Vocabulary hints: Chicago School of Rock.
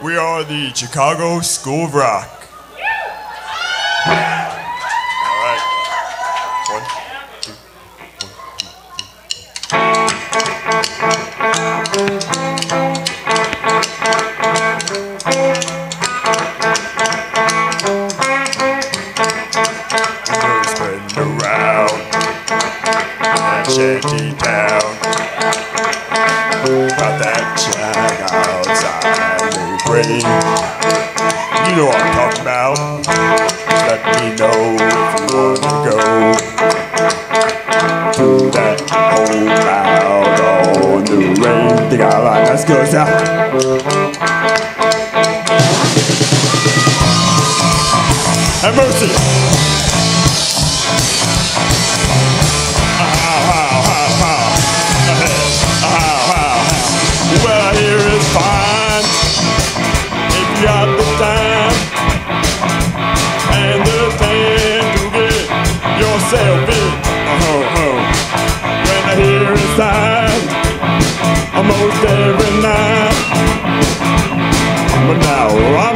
We are the Chicago School of Rock. All right. One, two, one, two. Spin around that shanty town, about that check outside the grave. You know what I'm talking about. Let me know if you wanna go to that old out on the rain. Think I like us girls out. Have mercy. Almost every night, but now